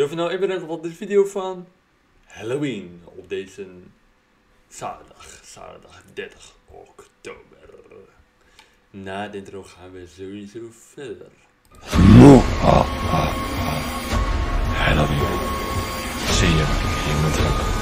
Yo, nou, ik ben er op dit video van Halloween op deze zaterdag 30 oktober. Na de intro gaan we sowieso verder. Halloween. Zie je iemand hebben?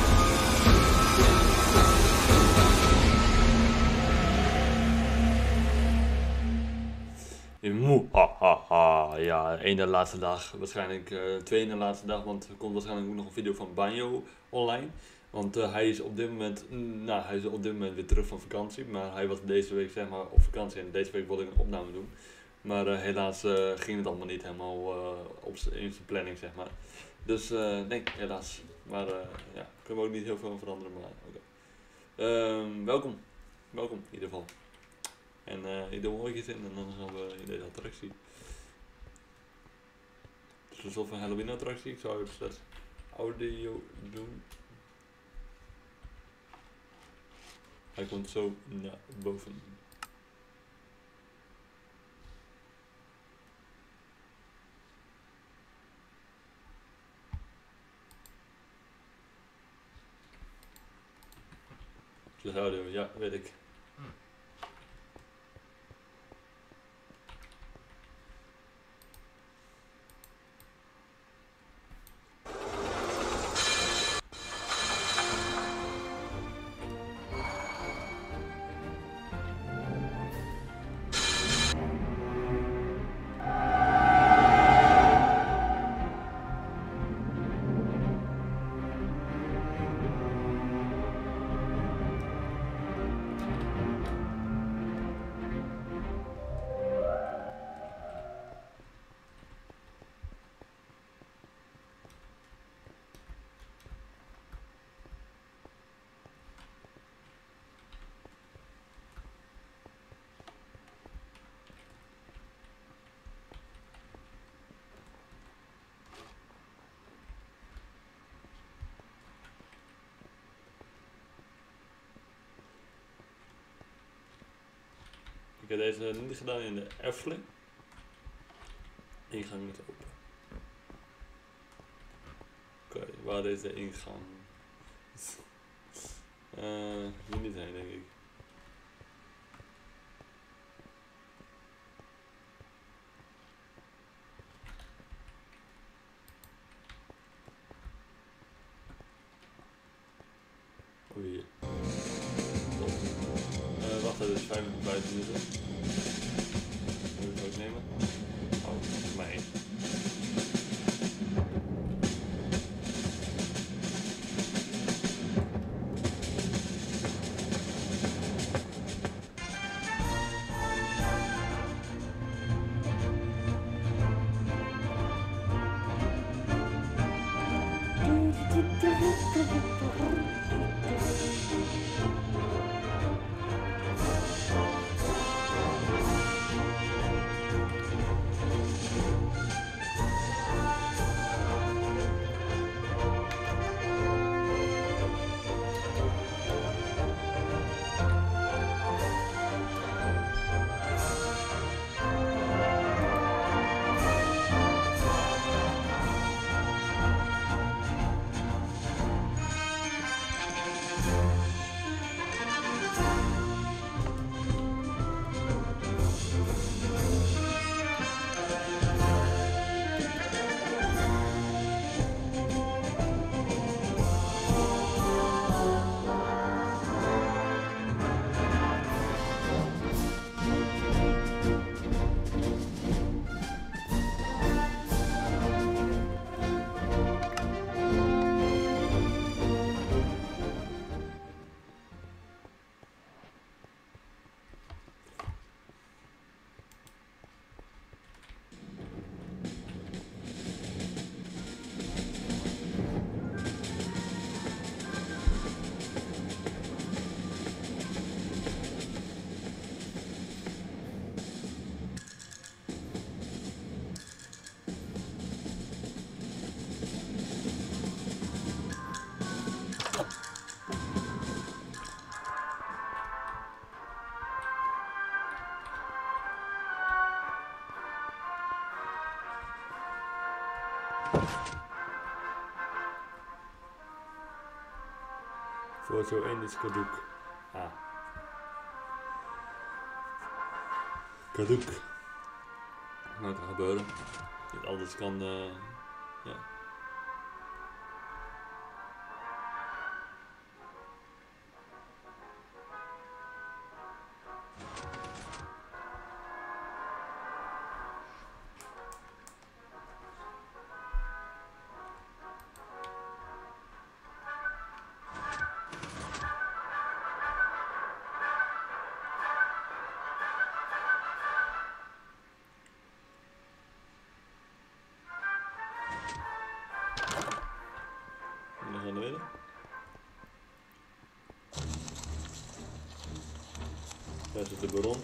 Ja, één de laatste dag, waarschijnlijk twee in de laatste dag, want er komt waarschijnlijk ook nog een video van Banyo online. Want hij is op dit moment, weer terug van vakantie, maar hij was deze week zeg maar op vakantie en deze week wilde ik een opname doen. Maar helaas ging het allemaal niet helemaal in zijn planning zeg maar. Dus nee, helaas. Maar ja, kunnen we ook niet heel veel veranderen, maar oké. Welkom in ieder geval. En ik doe hooitjes in en dan gaan we in deze attractie. Het is een soort van Halloween attractie, ik zou even slechts audio doen. Hij komt zo naar boven. Het is audio, ja, weet ik. Ik heb deze niet gedaan in de Efteling. Ingang moet open. Oké, waar is de ingang? Hier niet heen, denk ik. Oh, hier. Wacht, dat is 5 minuten buiten. Voor zo Indisch Kadoek. Ah. Kadoek. Nou, dat kan gebeuren. Niet alles kan. Ja. Daar zit de baron.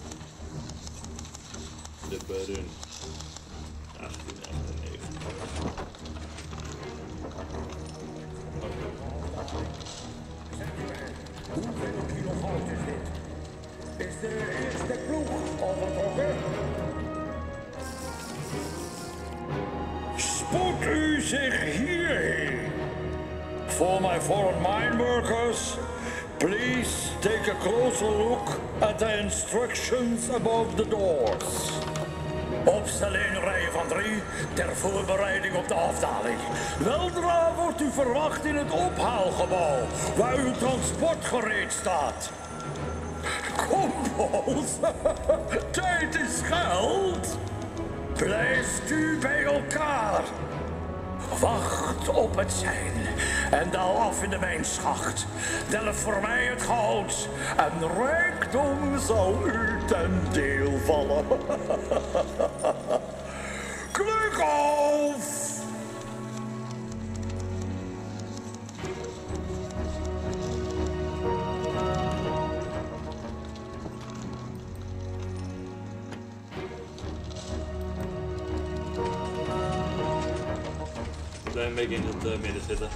De baron. 1898. Hoeveel kilovolt is dit? Is de eerste ploeg overtrokken? Spoed u zich hierheen. For my foreign mine workers, please take a closer look at the instructions above the doors. Opstellen in rijen van 3 ter voorbereiding op de afdaling. Weldra wordt u verwacht in het ophaalgebouw, waar uw transport gereed staat. Kom, boys, tijd is geld. Blijft u bij elkaar. Wacht op het sein en daal af in de mijnschacht. Delf voor mij het goud en rijkdom zal u ten deel vallen. Klik af! Een beetje in het midden zitten.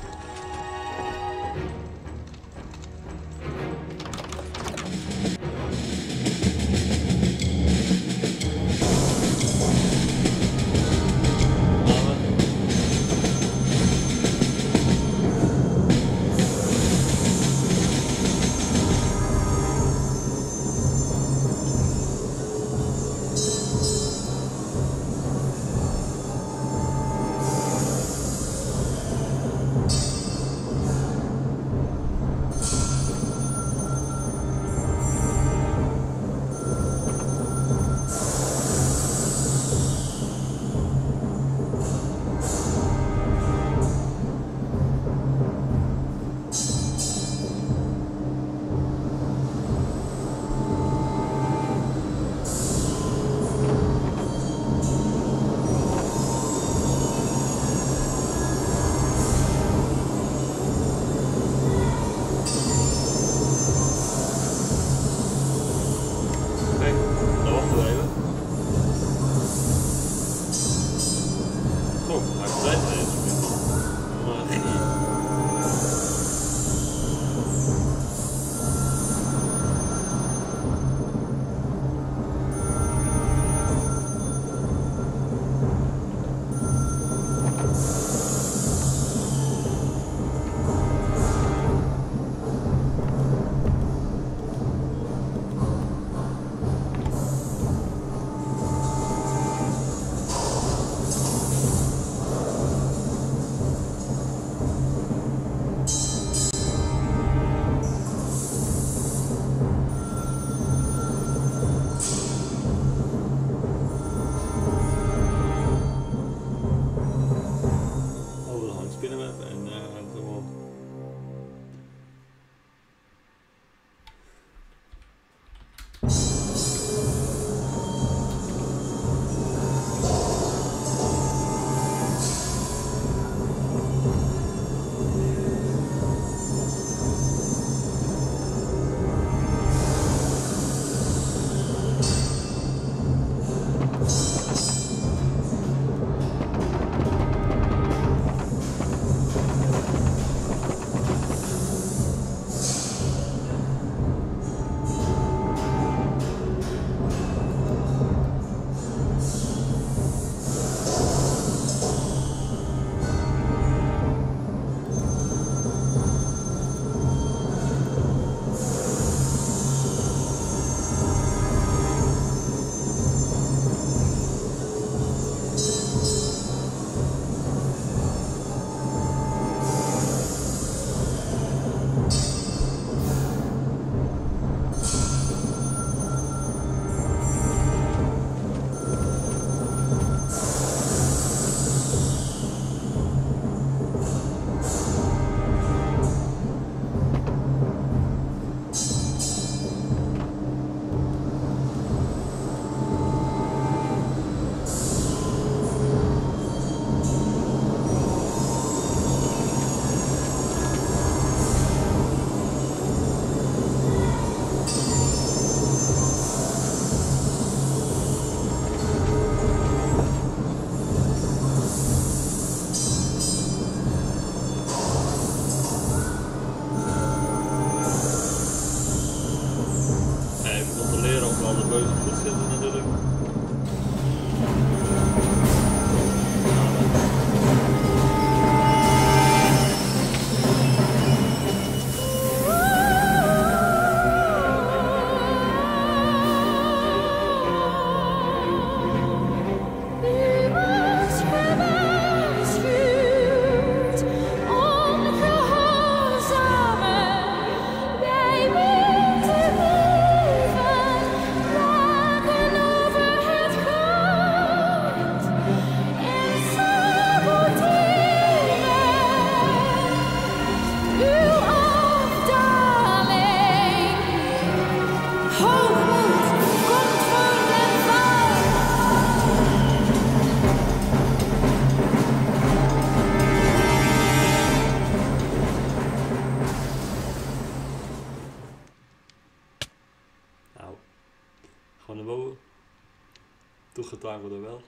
gedaan worden wel.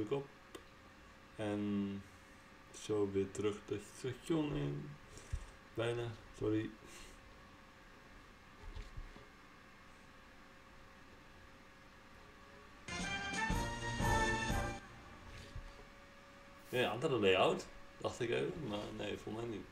Op en zo weer terug de station in. Bijna, sorry. Ja, andere layout, dacht ik even, maar nee, voor mij niet.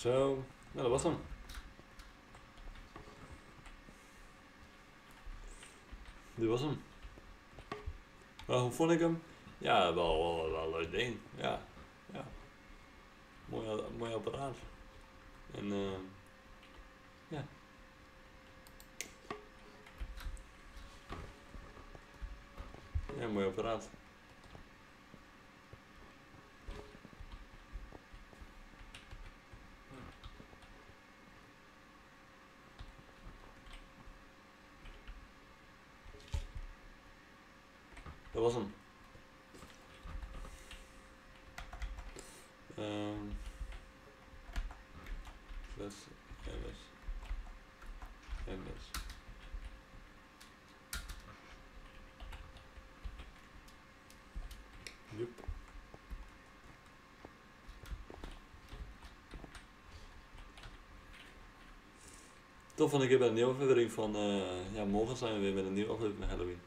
Zo, nou dat was hem. Dit was hem. Hoe vond ik hem? Ja, wel een leuk ding. Ja, ja. Mooi apparaat. En ja. Ja, mooi apparaat. Dat was hem. MS. Joep. Tot van een keer bij een nieuwe aflevering van... ja, morgen zijn we weer met een nieuwe aflevering van Halloween.